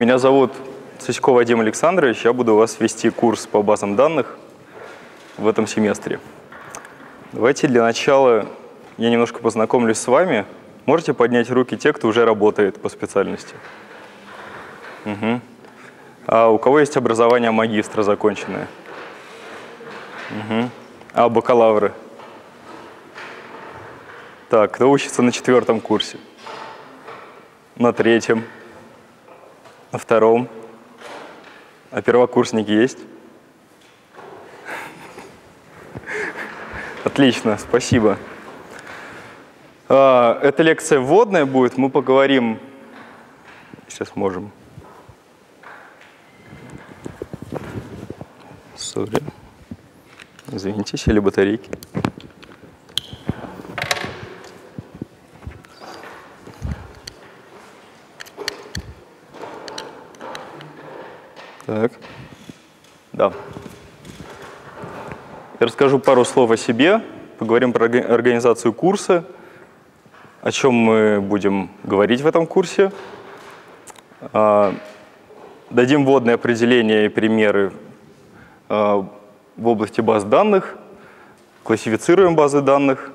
Меня зовут Цесько Вадим Александрович, я буду вас вести курс по базам данных в этом семестре. Давайте для начала я немножко познакомлюсь с вами. Можете поднять руки те, кто уже работает по специальности? Угу. А у кого есть образование магистра законченное? Угу. А бакалавры? Так, кто учится на 4-м курсе? На 3-м? На 2-м? А первокурсники есть? Отлично, спасибо. Эта лекция вводная будет, мы поговорим... Сейчас можем. Sorry. Извините, сели батарейки. Так, да. Я расскажу пару слов о себе, поговорим про организацию курса, о чем мы будем говорить в этом курсе, дадим вводные определения и примеры в области баз данных, классифицируем базы данных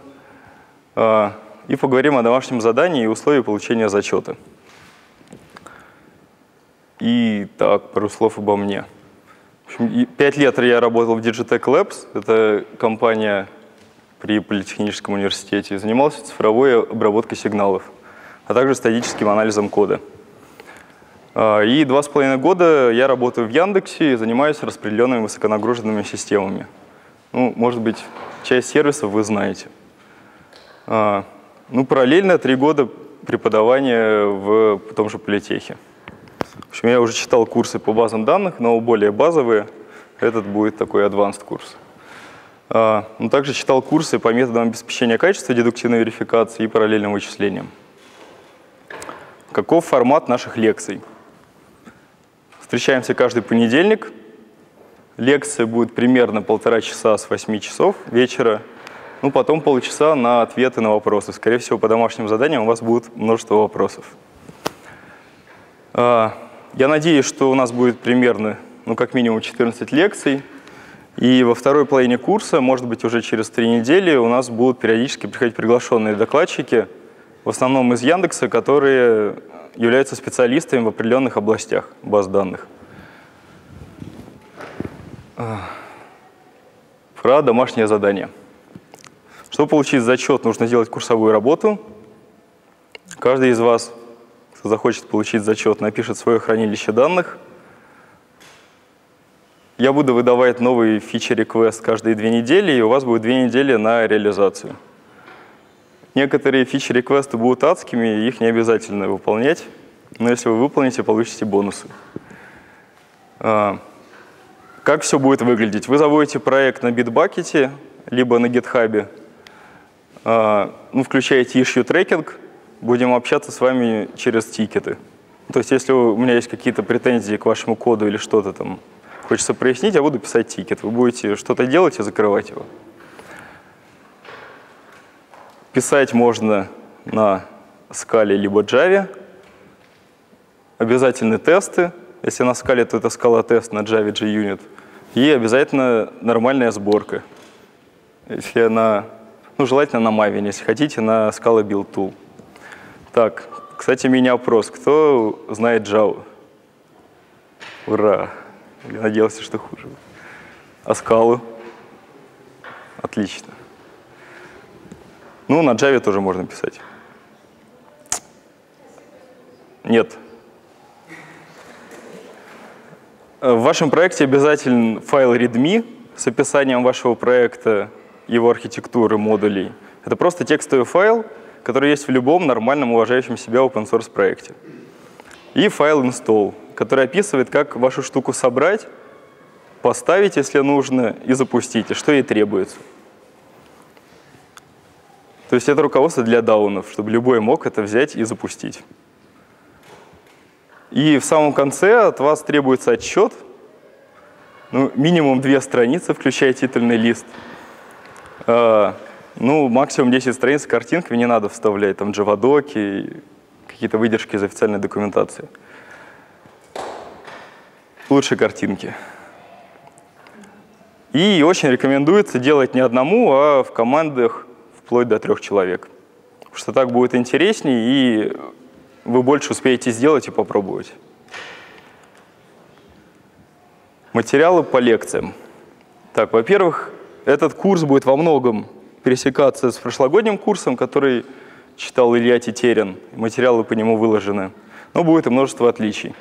и поговорим о домашнем задании и условиях получения зачета. И так, пару слов обо мне. 5 лет я работал в Digitec Labs, это компания при Политехническом университете, занимался цифровой обработкой сигналов, а также статическим анализом кода. И 2,5 года я работаю в Яндексе и занимаюсь распределенными высоконагруженными системами. Ну, может быть, часть сервисов вы знаете. Ну, параллельно 3 года преподавания в том же Политехе. В общем, я уже читал курсы по базам данных, но более базовые. Этот будет такой advanced курс. Но также читал курсы по методам обеспечения качества, дедуктивной верификации и параллельным вычислениям. Каков формат наших лекций? Встречаемся каждый понедельник. Лекция будет примерно 1,5 часа с 8 часов вечера. Ну, потом полчаса на ответы на вопросы. Скорее всего, по домашним заданиям у вас будет множество вопросов. Я надеюсь, что у нас будет примерно, ну, как минимум 14 лекций. И во второй половине курса, может быть, уже через 3 недели, у нас будут периодически приходить приглашенные докладчики, в основном из Яндекса, которые являются специалистами в определенных областях баз данных. Про домашнее задание. Чтобы получить зачет, нужно сделать курсовую работу. Каждый из вас, кто захочет получить зачет, напишет свое хранилище данных. Я буду выдавать новый фичи-реквест каждые 2 недели, и у вас будет 2 недели на реализацию. Некоторые фичи-реквесты будут адскими, их не обязательно выполнять, но если вы выполните, получите бонусы. Как все будет выглядеть? Вы заводите проект на Bitbucket, либо на GitHub, включаете issue tracking. Будем общаться с вами через тикеты. То есть, если у меня есть какие-то претензии к вашему коду или что-то там хочется прояснить, я буду писать тикет. Вы будете что-то делать и закрывать его. Писать можно на Scala либо Java. Обязательны тесты. Если на Scala, то это Scala-тест, на Java — JUnit. И обязательно нормальная сборка. Если на, ну, желательно на Maven, если хотите, на Scala-build-tool. Так, кстати, мини-опрос. Кто знает Java? Ура! Я надеялся, что хуже. А Scala? Отлично. Ну, на Java тоже можно писать. Нет. В вашем проекте обязателен файл readme с описанием вашего проекта, его архитектуры, модулей. Это просто текстовый файл, который есть в любом нормальном, уважающем себя open-source проекте. И файл install, который описывает, как вашу штуку собрать, поставить, если нужно, и запустить, и что ей требуется. То есть это руководство для даунов, чтобы любой мог это взять и запустить. И в самом конце от вас требуется отчет, ну, минимум 2 страницы, включая титульный лист. Ну, максимум 10 страниц с картинками, не надо вставлять там джавадоки, какие-то выдержки из официальной документации. лучше картинки. И очень рекомендуется делать не одному, а в командах вплоть до 3 человек. Потому что так будет интереснее, и вы больше успеете сделать и попробовать. Материалы по лекциям. Так, во-первых, этот курс будет во многом пересекаться с прошлогодним курсом, который читал Илья Тетерин. Материалы по нему выложены. Но будет и множество отличий.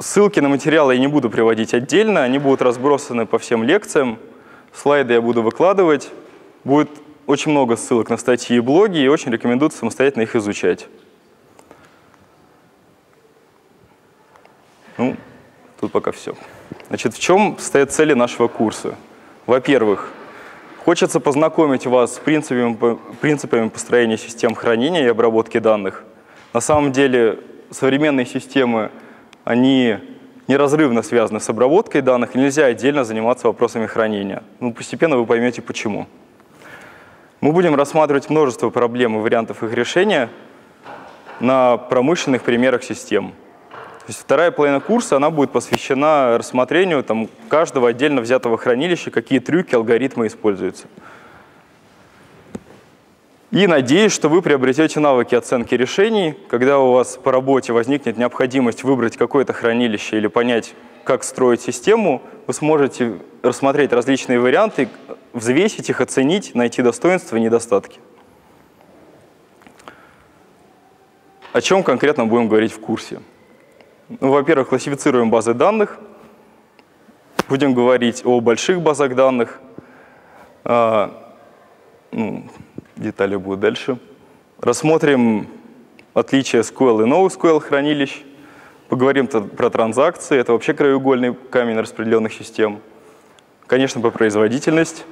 Ссылки на материалы я не буду приводить отдельно, они будут разбросаны по всем лекциям. Слайды я буду выкладывать. Будет очень много ссылок на статьи и блоги, и очень рекомендуется самостоятельно их изучать. Ну, тут пока все. Значит, в чем стоят цели нашего курса? Во-первых, хочется познакомить вас с принципами построения систем хранения и обработки данных. На самом деле, современные системы, они неразрывно связаны с обработкой данных, и нельзя отдельно заниматься вопросами хранения. Ну, постепенно вы поймете, почему. Мы будем рассматривать множество проблем и вариантов их решения на промышленных примерах систем. То есть вторая половина курса, она будет посвящена рассмотрению там, каждого отдельно взятого хранилища, какие трюки, алгоритмы используются. И надеюсь, что вы приобретете навыки оценки решений, когда у вас по работе возникнет необходимость выбрать какое-то хранилище или понять, как строить систему, вы сможете рассмотреть различные варианты, взвесить их, оценить, найти достоинства и недостатки. О чем конкретно будем говорить в курсе? Ну, во-первых, классифицируем базы данных, будем говорить о больших базах данных, детали будут дальше. Рассмотрим отличия SQL и NoSQL хранилищ. Поговорим про транзакции. Это вообще краеугольный камень распределенных систем. Конечно, про производительность.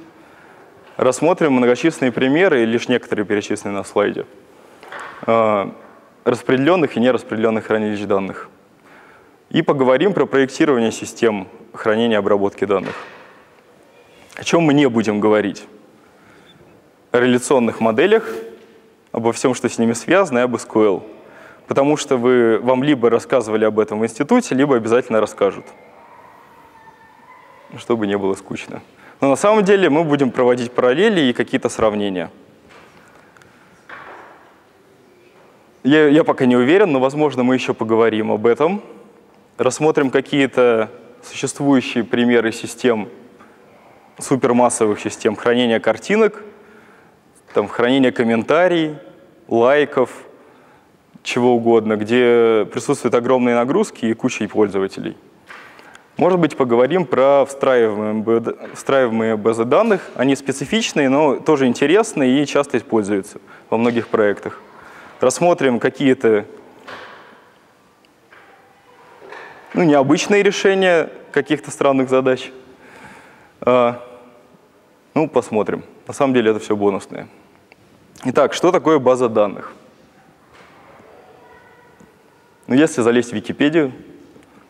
Рассмотрим многочисленные примеры, и лишь некоторые перечислены на слайде, распределенных и нераспределенных хранилищ данных. И поговорим про проектирование систем хранения и обработки данных. О чем мы не будем говорить? О реляционных моделях, обо всем, что с ними связано, и об SQL. Потому что вам либо рассказывали об этом в институте, либо обязательно расскажут. Чтобы не было скучно. Но на самом деле мы будем проводить параллели и какие-то сравнения. Я пока не уверен, но, возможно, мы еще поговорим об этом. Рассмотрим какие-то существующие примеры систем, супермассовых систем хранения картинок, там, хранение комментариев, лайков, чего угодно, где присутствуют огромные нагрузки и куча пользователей. Может быть, поговорим про встраиваемые базы данных. Они специфичные, но тоже интересные и часто используются во многих проектах. Рассмотрим какие-то необычные решения каких-то странных задач. Посмотрим. На самом деле это все бонусные. Итак, что такое база данных? Если залезть в Википедию,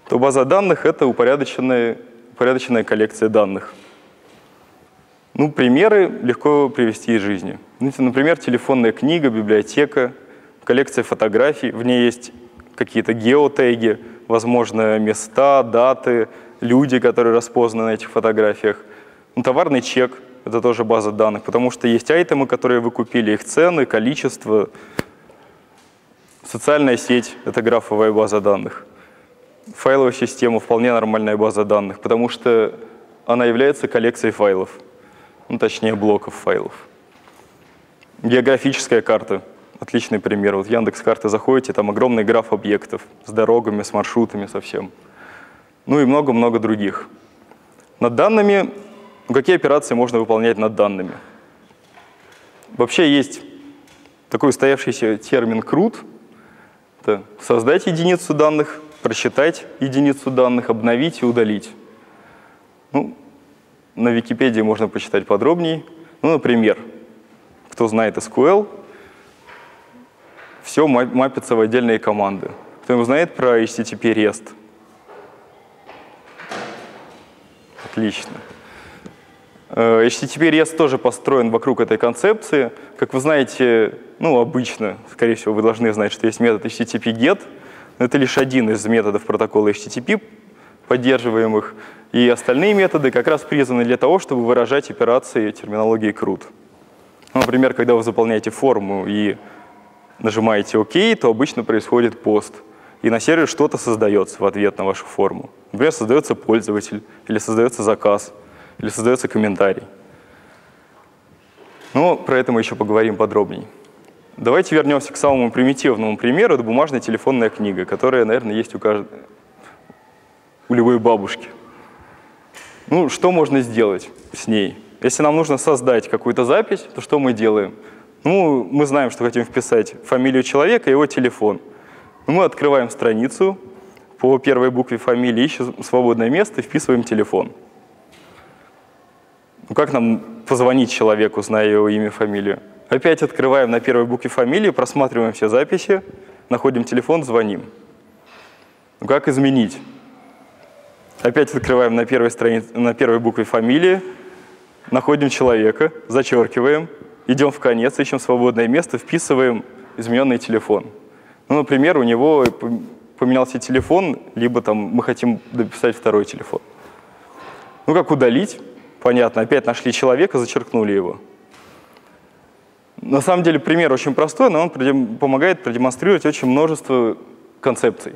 то база данных — это упорядоченная коллекция данных. Примеры легко привести из жизни. Например, телефонная книга, библиотека, коллекция фотографий. В ней есть какие-то геотеги, возможно, места, даты, люди, которые распознаны на этих фотографиях. Товарный чек — это тоже база данных, потому что есть айтемы, которые вы купили, их цены, количество. Социальная сеть — это графовая база данных. Файловая система — вполне нормальная база данных, потому что она является коллекцией файлов, точнее, блоков файлов. Географическая карта — отличный пример. Вот в Яндекс.Карты заходите, там огромный граф объектов с дорогами, с маршрутами, со всем. И много-много других. Над данными... Какие операции можно выполнять над данными? Вообще есть такой устоявшийся термин CRUD. Это создать единицу данных, просчитать единицу данных, обновить и удалить. На Википедии можно почитать подробнее. Например, кто знает SQL, все мапится в отдельные команды. Кто знает про HTTP-REST? Отлично. HTTP-REST тоже построен вокруг этой концепции. Как вы знаете, обычно, скорее всего, вы должны знать, что есть метод HTTP-GET. Но это лишь один из методов протокола HTTP, поддерживаемых, и остальные методы как раз призваны для того, чтобы выражать операции терминологии CRUD. Например, когда вы заполняете форму и нажимаете ОК, то обычно происходит пост, и на сервер что-то создается в ответ на вашу форму. Например, создается пользователь, или создается заказ, или создается комментарий. Но про это мы еще поговорим подробнее. Давайте вернемся к самому примитивному примеру. Это бумажная телефонная книга, которая, наверное, есть у любой бабушки. Ну, что можно сделать с ней? Если нам нужно создать какую-то запись, то что мы делаем? Ну, мы знаем, что хотим вписать фамилию человека и его телефон. Мы открываем страницу, по первой букве фамилии ищем свободное место и вписываем телефон. Ну, как нам позвонить человеку, зная его имя и фамилию? Опять открываем на первой букве фамилии, просматриваем все записи, находим телефон, звоним. Ну, как изменить? Опять открываем на первой букве фамилии, находим человека, зачеркиваем, идем в конец, ищем свободное место, вписываем измененный телефон. Ну, например, у него поменялся телефон, либо там мы хотим дописать второй телефон. Ну, как удалить? Понятно, опять нашли человека, зачеркнули его. На самом деле пример очень простой, но он помогает продемонстрировать очень множество концепций.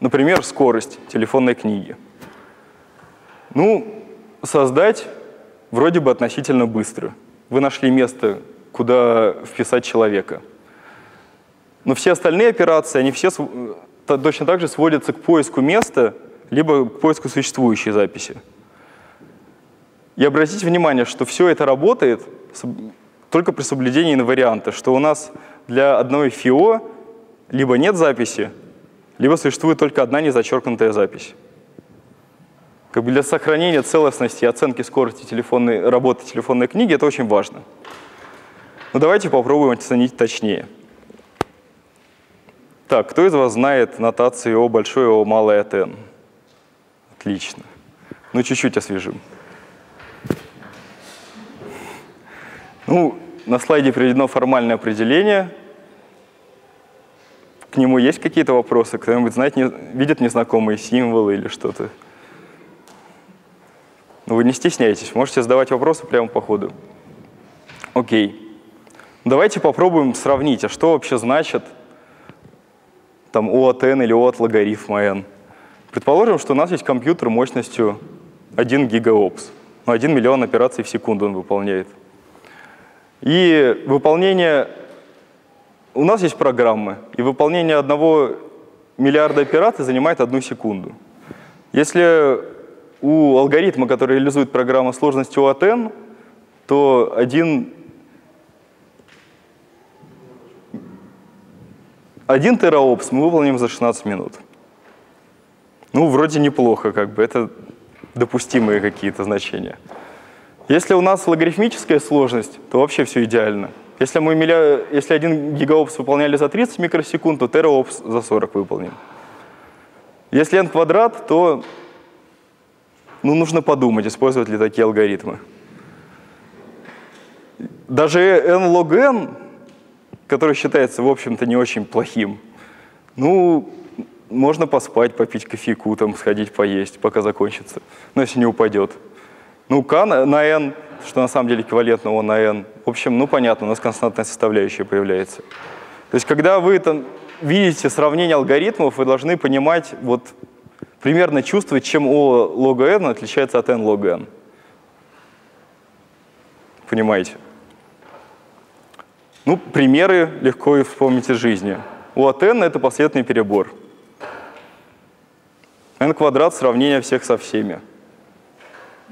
Например, скорость телефонной книги. Ну, создать вроде бы относительно быстро. Вы нашли место, куда вписать человека. Но все остальные операции, они все точно так же сводятся к поиску места, либо к поиску существующей записи. И обратите внимание, что все это работает только при соблюдении инварианта, что у нас для одной ФИО либо нет записи, либо существует только одна незачеркнутая запись. Как бы для сохранения целостности и оценки скорости работы телефонной книги это очень важно. Но давайте попробуем оценить точнее. Так, кто из вас знает нотации О большое, О малое от N? Отлично. Ну, чуть-чуть освежим. Ну, на слайде приведено формальное определение. К нему есть какие-то вопросы? Кто-нибудь знает, видит незнакомые символы или что-то? Ну, вы не стесняйтесь, можете задавать вопросы прямо по ходу. Окей. Давайте попробуем сравнить, а что вообще значит там O от N или O от логарифма N. Предположим, что у нас есть компьютер мощностью 1 гигаопс. Ну, 1 миллион операций в секунду он выполняет. И выполнение... У нас есть программы, и выполнение 1 миллиарда операций занимает 1 секунду. Если у алгоритма, который реализует программу, сложностью O от N, то 1 тераопс мы выполним за 16 минут. Ну, вроде неплохо, как бы, это допустимые какие-то значения. Если у нас логарифмическая сложность, то вообще все идеально. Если мы 1 гигаопс выполняли за 30 микросекунд, то тераопс за 40 выполним. Если n квадрат, то ну, нужно подумать, использовать ли такие алгоритмы. Даже n log n, который считается, в общем-то, не очень плохим, ну, можно поспать, попить кофейку, там, сходить поесть, пока закончится, но если не упадет. Ну, k на n, что на самом деле эквивалентно O на n, в общем, ну, понятно, у нас константная составляющая появляется. То есть, когда вы там видите сравнение алгоритмов, вы должны понимать, вот, примерно чувствовать, чем O log n отличается от n log n. Понимаете? Ну, примеры легко вспомнить из жизни. O от n — это последний перебор. n квадрат — сравнение всех со всеми.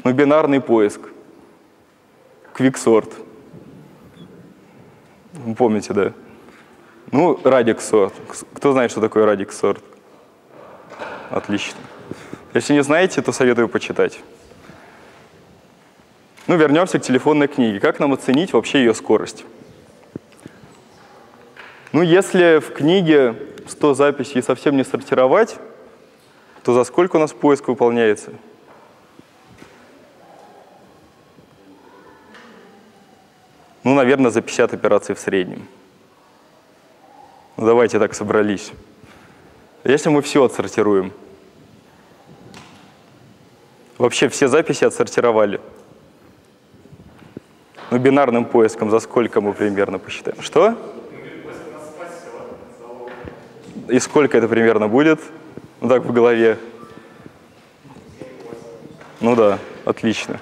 Ну, бинарный поиск. Quicksort. Помните, да? Ну, radix-sort. Кто знает, что такое radix-sort? Отлично. Если не знаете, то советую почитать. Ну, вернемся к телефонной книге. Как нам оценить вообще ее скорость? Ну, если в книге 100 записей совсем не сортировать, то за сколько у нас поиск выполняется? Ну, наверное, за 50 операций в среднем. давайте так собрались. Если мы все отсортируем, вообще все записи отсортировали, ну, бинарным поиском за сколько мы примерно посчитаем? Что? И сколько это примерно будет? Ну, так в голове. Ну да, отлично.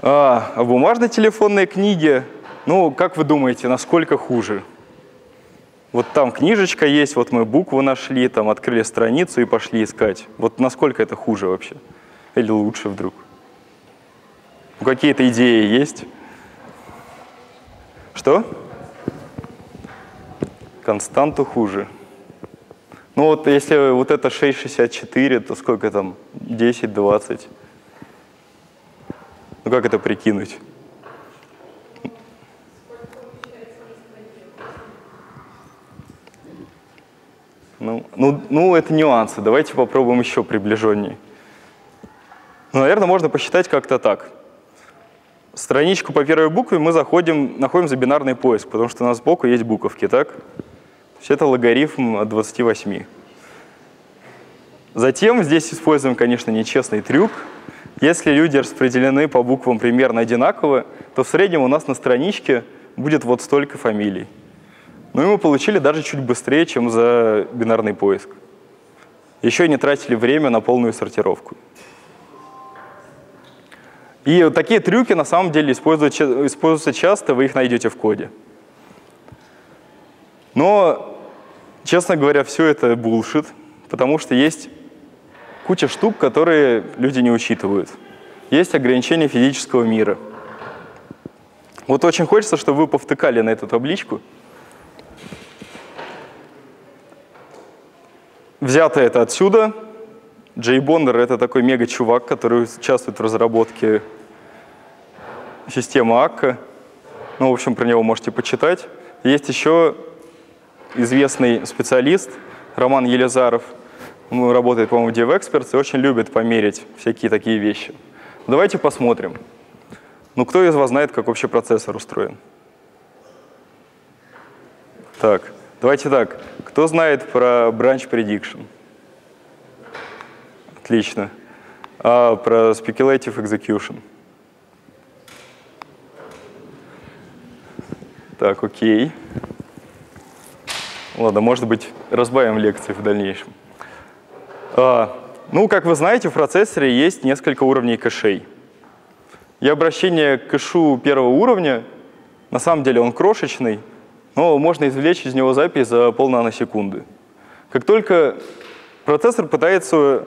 А бумажно-телефонные книги, ну, как вы думаете, насколько хуже? Вот там книжечка есть, вот мы букву нашли, там открыли страницу и пошли искать. Вот насколько это хуже вообще? Или лучше вдруг? Ну, какие-то идеи есть? Что? Константу хуже. Ну вот если вот это 6,64, то сколько там? 10, 20. Ну как это прикинуть? Ну, это нюансы. Давайте попробуем еще приближеннее. Ну, наверное, можно посчитать как-то так. Страничку по первой букве мы заходим, находим за бинарный поиск, потому что у нас сбоку есть буковки, так? То есть это логарифм от 28. Затем здесь используем, конечно, нечестный трюк. Если люди распределены по буквам примерно одинаково, то в среднем у нас на страничке будет вот столько фамилий. Ну и мы получили даже чуть быстрее, чем за бинарный поиск. Еще не тратили время на полную сортировку. И вот такие трюки на самом деле используются часто, вы их найдете в коде. Но, честно говоря, все это булшит, потому что есть куча штук, которые люди не учитывают. Есть ограничения физического мира. Вот очень хочется, чтобы вы повтыкали на эту табличку. Взято это отсюда. Джей Бондер — это такой мега-чувак, который участвует в разработке системы АККА. Ну, в общем, про него можете почитать. Есть еще известный специалист Роман Елизаров. Он работает, по-моему, в DevExperts и очень любит померить всякие такие вещи. Давайте посмотрим. Ну, кто из вас знает, как вообще процессор устроен? Так, давайте так. Кто знает про branch prediction? Отлично. А про speculative execution? Так, окей. Ладно, может быть, разбавим лекции в дальнейшем. Ну, как вы знаете, в процессоре есть несколько уровней кэшей. И обращение к кэшу первого уровня, на самом деле он крошечный, но можно извлечь из него запись за полнаносекунды. Как только процессор пытается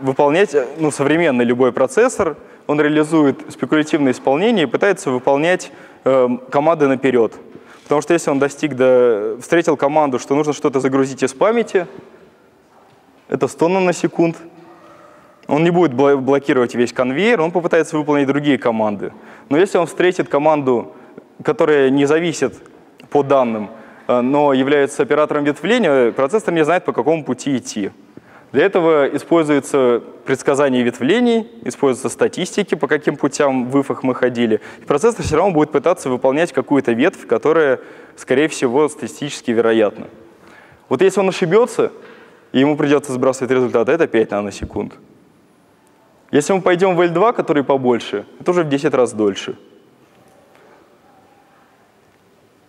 выполнять, ну, современный любой процессор, он реализует спекулятивное исполнение и пытается выполнять команды наперед. Потому что если он встретил команду, что нужно что-то загрузить из памяти, это 100 наносекунд. Он не будет блокировать весь конвейер, он попытается выполнить другие команды. Но если он встретит команду, которая не зависит по данным, но является оператором ветвления, процессор не знает, по какому пути идти. Для этого используется предсказание ветвлений, используются статистики, по каким путям в ифах мы ходили. И процессор все равно будет пытаться выполнять какую-то ветвь, которая, скорее всего, статистически вероятна. Вот если он ошибется, и ему придется сбрасывать результат, это 5 наносекунд. Если мы пойдем в L2, который побольше, это уже в 10 раз дольше.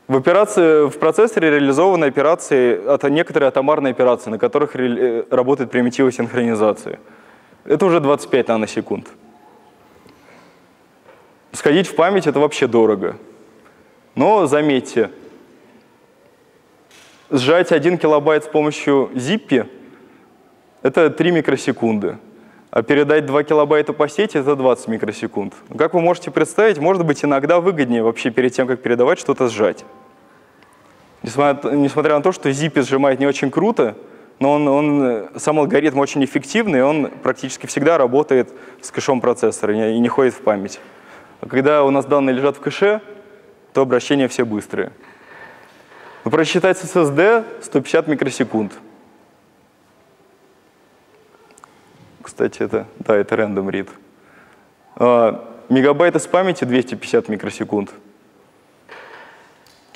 В процессоре реализованы некоторые атомарные операции, на которых работают примитивы синхронизации. Это уже 25 наносекунд. Сходить в память — это вообще дорого. Но заметьте, сжать 1 килобайт с помощью зиппи — это 3 микросекунды, а передать 2 килобайта по сети — это 20 микросекунд. Как вы можете представить, может быть, иногда выгоднее вообще перед тем, как передавать, что-то сжать. Несмотря на то, что зиппи сжимает не очень круто, но сам алгоритм очень эффективный, он практически всегда работает с кэшом процессора и не ходит в память. А когда у нас данные лежат в кэше, то обращения все быстрые. Просчитать с SSD 150 микросекунд. Кстати, это random read. Мегабайт из памяти 250 микросекунд.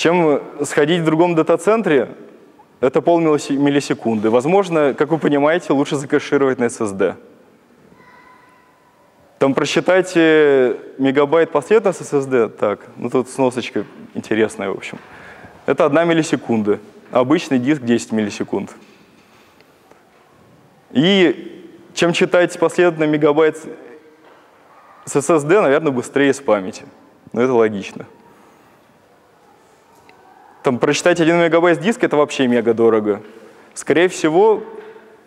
чем сходить в другом дата-центре, это полмиллисекунды. Возможно, как вы понимаете, лучше закэшировать на SSD. Там просчитайте мегабайт последовательно с SSD. Так, ну тут сносочка интересная, в общем. Это 1 миллисекунда. Обычный диск 10 миллисекунд. И чем читать последовательно мегабайт с SSD, наверное, быстрее с памяти. Но это логично. Там прочитать 1 мегабайт диска — это вообще мега дорого. Скорее всего,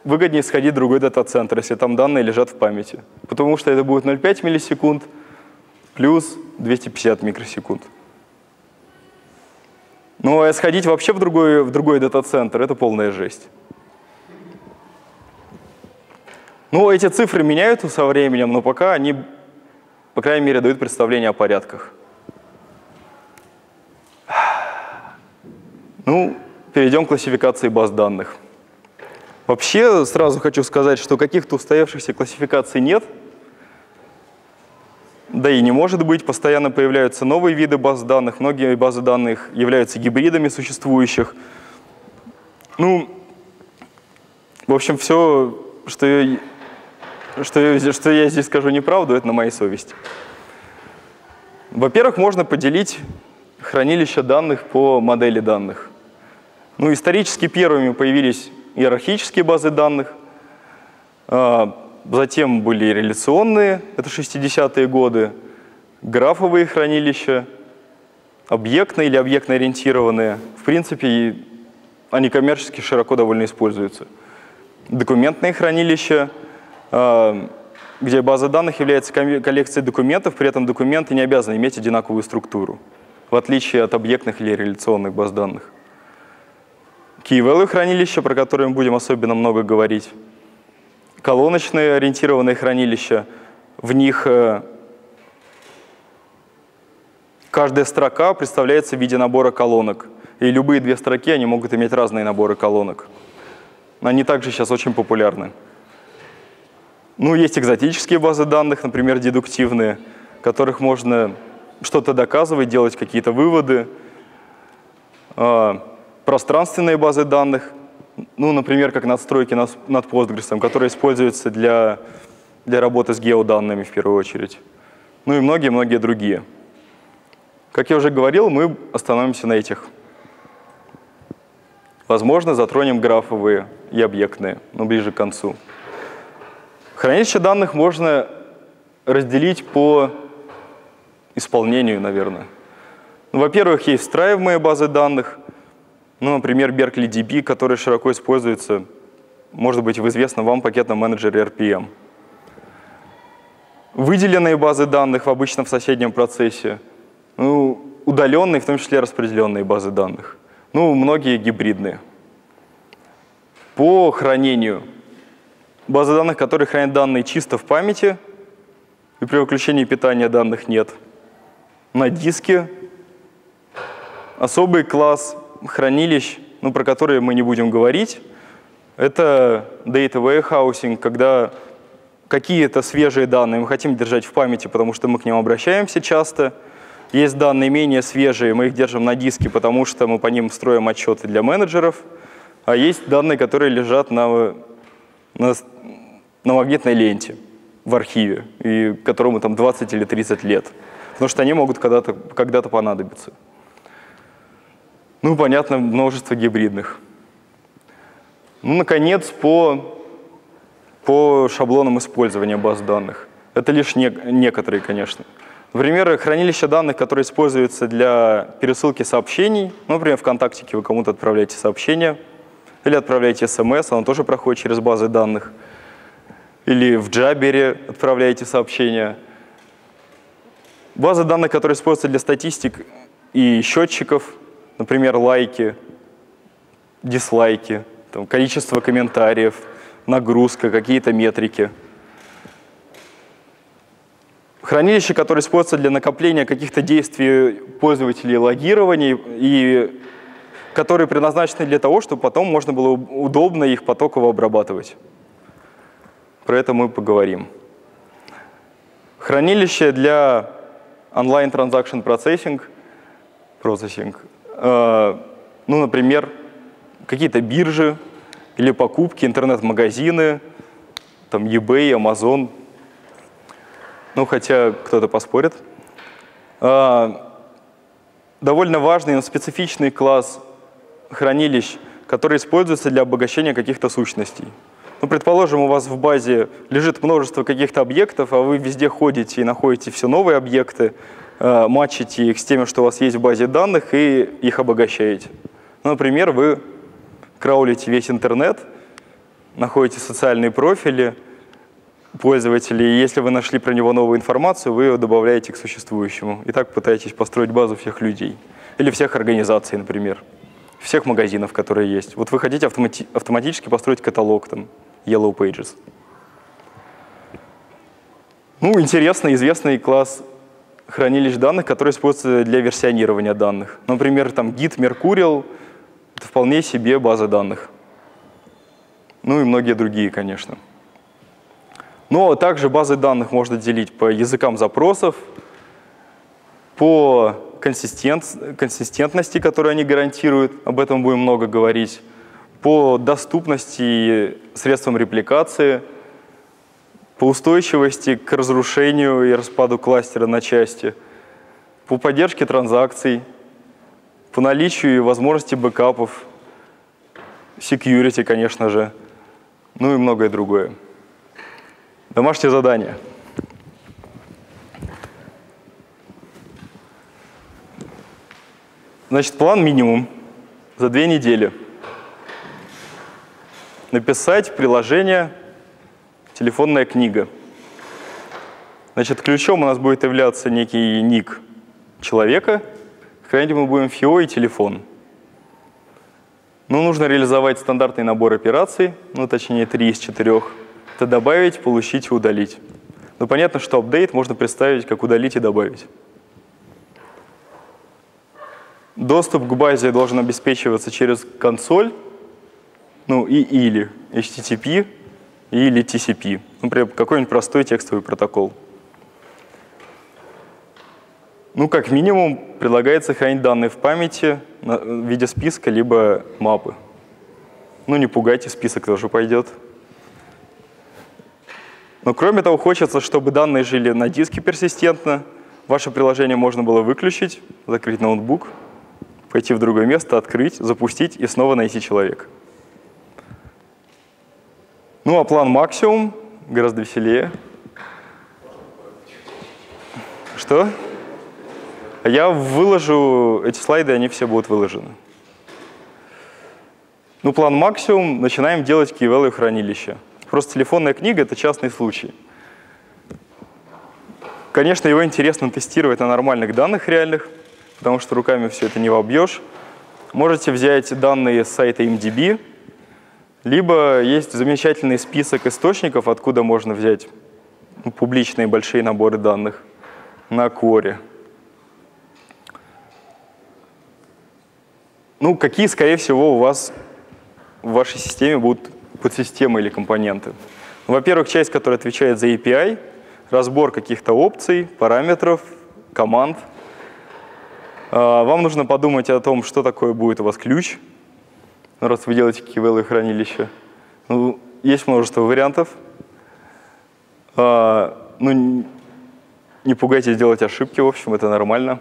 выгоднее сходить в другой дата-центр, если там данные лежат в памяти. Потому что это будет 0,5 миллисекунд плюс 250 микросекунд. Ну а сходить вообще в другой дата-центр — это полная жесть. Ну, эти цифры меняются со временем, но пока они, по крайней мере, дают представление о порядках. Ну, перейдем к классификации баз данных. Вообще, сразу хочу сказать, что каких-то устоявшихся классификаций нет, да и не может быть, постоянно появляются новые виды баз данных, многие базы данных являются гибридами существующих. Ну, в общем, все, что я здесь скажу неправду, это на моей совести. Во-первых, можно поделить хранилище данных по модели данных. Ну, исторически первыми появились иерархические базы данных, затем были реляционные, это 60-е годы, графовые хранилища, объектные или объектно-ориентированные. В принципе, они коммерчески широко довольно используются. Документные хранилища, где база данных является коллекцией документов, при этом документы не обязаны иметь одинаковую структуру, в отличие от объектных или реляционных баз данных. Key-value хранилища, про которые мы будем особенно много говорить. Колоночные ориентированные хранилища. В них каждая строка представляется в виде набора колонок. И любые две строки, они могут иметь разные наборы колонок. Они также сейчас очень популярны. Ну, есть экзотические базы данных, например, дедуктивные, в которых можно что-то доказывать, делать какие-то выводы. Пространственные базы данных, ну, например, как надстройки над Postgres, которые используются для работы с геоданными в первую очередь. Ну и многие-многие другие. Как я уже говорил, мы остановимся на этих. Возможно, затронем графовые и объектные, но ближе к концу. Хранилище данных можно разделить по исполнению, наверное. Ну, во-первых, есть встраиваемые базы данных, ну, например, Berkeley DB, который широко используется, может быть, в известном вам пакетном менеджере RPM. Выделенные базы данных в обычном соседнем процессе, ну, удаленные, в том числе распределенные базы данных, ну, многие гибридные. По хранению. Базы данных, которые хранят данные чисто в памяти, и при выключении питания данных нет. На диске особый класс хранилищ, ну, про которые мы не будем говорить, это data warehousing, когда какие-то свежие данные мы хотим держать в памяти, потому что мы к ним обращаемся часто. Есть данные менее свежие, мы их держим на диске, потому что мы по ним строим отчеты для менеджеров. А есть данные, которые лежат на магнитной ленте в архиве, и которому там 20 или 30 лет, потому что они могут когда-то понадобиться. Ну, понятно, множество гибридных. Ну, наконец, по шаблонам использования баз данных. Это лишь некоторые, конечно. Например, хранилище данных, которые используются для пересылки сообщений. Ну, например, ВКонтакте вы кому-то отправляете сообщение или отправляете СМС, оно тоже проходит через базы данных. Или в Джабере отправляете сообщения. Базы данных, которые используются для статистик и счетчиков. Например, лайки, дизлайки, там, количество комментариев, нагрузка, какие-то метрики. Хранилище, которое используется для накопления каких-то действий пользователей, логирования, и которые предназначены для того, чтобы потом можно было удобно их потоково обрабатывать. Про это мы поговорим. Хранилище для онлайн-транзакшн-процессинг, ну, например, какие-то биржи или покупки, интернет-магазины, там eBay, Amazon, ну, хотя кто-то поспорит. Довольно важный, но специфичный класс хранилищ, который используется для обогащения каких-то сущностей. Ну, предположим, у вас в базе лежит множество каких-то объектов, а вы везде ходите и находите все новые объекты, матчите их с теми, что у вас есть в базе данных, и их обогащаете. Ну, например, вы краулите весь интернет, находите социальные профили пользователей, и если вы нашли про него новую информацию, вы ее добавляете к существующему. И так пытаетесь построить базу всех людей. Или всех организаций, например. Всех магазинов, которые есть. Вот вы хотите автоматически построить каталог, там, Yellow Pages. Ну, интересный, известный класс хранилищ данных, которые используются для версионирования данных. Например, там, Git, Mercurial — это вполне себе база данных. Ну и многие другие, конечно. Но также базы данных можно делить по языкам запросов, по консистентности, которую они гарантируют, об этом будем много говорить, по доступности средствам репликации, по устойчивости к разрушению и распаду кластера на части, по поддержке транзакций, по наличию и возможности бэкапов, security, конечно же, ну и многое другое. Домашнее задание. Значит, план минимум за 2 недели. Написать приложение «Телефонная книга». Значит, ключом у нас будет являться некий ник человека. Хранить мы будем ФИО и телефон. Ну, нужно реализовать стандартный набор операций, ну, точнее, 3 из 4. Это добавить, получить и удалить. Ну, понятно, что апдейт можно представить как удалить и добавить. Доступ к базе должен обеспечиваться через консоль, ну и или HTTP, или TCP, например, какой-нибудь простой текстовый протокол. Ну, как минимум, предлагается хранить данные в памяти в виде списка либо мапы. Ну, не пугайте, список тоже пойдет. Но, кроме того, хочется, чтобы данные жили на диске персистентно, ваше приложение можно было выключить, закрыть ноутбук, пойти в другое место, открыть, запустить и снова найти человека. Ну, а план максимум гораздо веселее. Что? Я выложу эти слайды, они все будут выложены. Ну, план максимум, начинаем делать key-value хранилище. Просто телефонная книга — это частный случай. Конечно, его интересно тестировать на нормальных данных реальных, потому что руками все это не вобьешь. Можете взять данные с сайта IMDb, либо есть замечательный список источников, откуда можно взять публичные большие наборы данных на Quora. Ну, какие, скорее всего, у вас в вашей системе будут подсистемы или компоненты? Во-первых, часть, которая отвечает за API, разбор каких-то опций, параметров, команд. Вам нужно подумать о том, что такое будет у вас ключ, раз вы делаете key-value хранилище. Ну, есть множество вариантов. Ну, не пугайтесь делать ошибки, в общем, это нормально.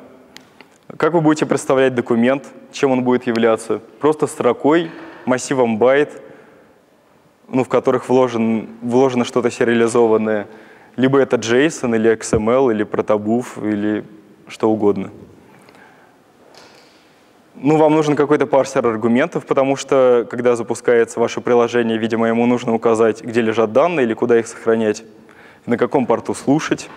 Как вы будете представлять документ, чем он будет являться? Просто строкой, массивом байт, ну, в которых вложено что-то сериализованное. Либо это JSON, или XML, или protobuf, или что угодно. Ну, вам нужен какой-то парсер аргументов, потому что, когда запускается ваше приложение, видимо, ему нужно указать, где лежат данные или куда их сохранять, на каком порту слушать.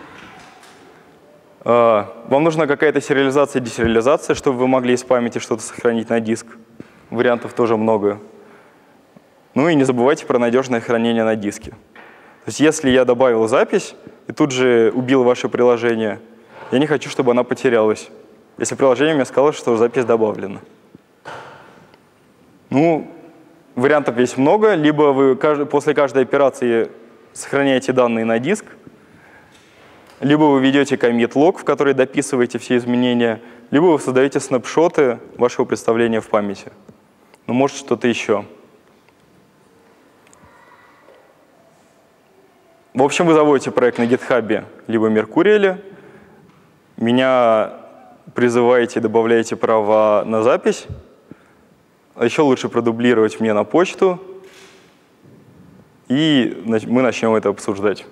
Вам нужна какая-то сериализация и десериализация, чтобы вы могли из памяти что-то сохранить на диск. Вариантов тоже много. Ну и не забывайте про надежное хранение на диске. То есть если я добавил запись и тут же убил ваше приложение, я не хочу, чтобы она потерялась, если приложение мне сказало, что запись добавлена. Ну, вариантов есть много. Либо вы после каждой операции сохраняете данные на диск, либо вы ведете commit-лог, в который дописываете все изменения, Либо вы создаете снапшоты вашего представления в памяти. Но может что-то еще. В общем, вы заводите проект на GitHub, либо Mercurial. Меня призываете, добавляете права на запись. А еще лучше продублировать мне на почту. И мы начнем это обсуждать.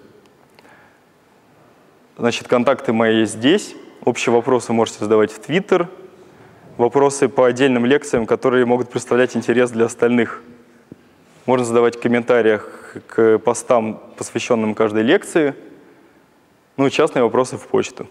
Значит, контакты мои есть здесь. Общие вопросы можете задавать в Twitter. Вопросы по отдельным лекциям, которые могут представлять интерес для остальных. Можно задавать в комментариях к постам, посвященным каждой лекции. Ну и частные вопросы в почту.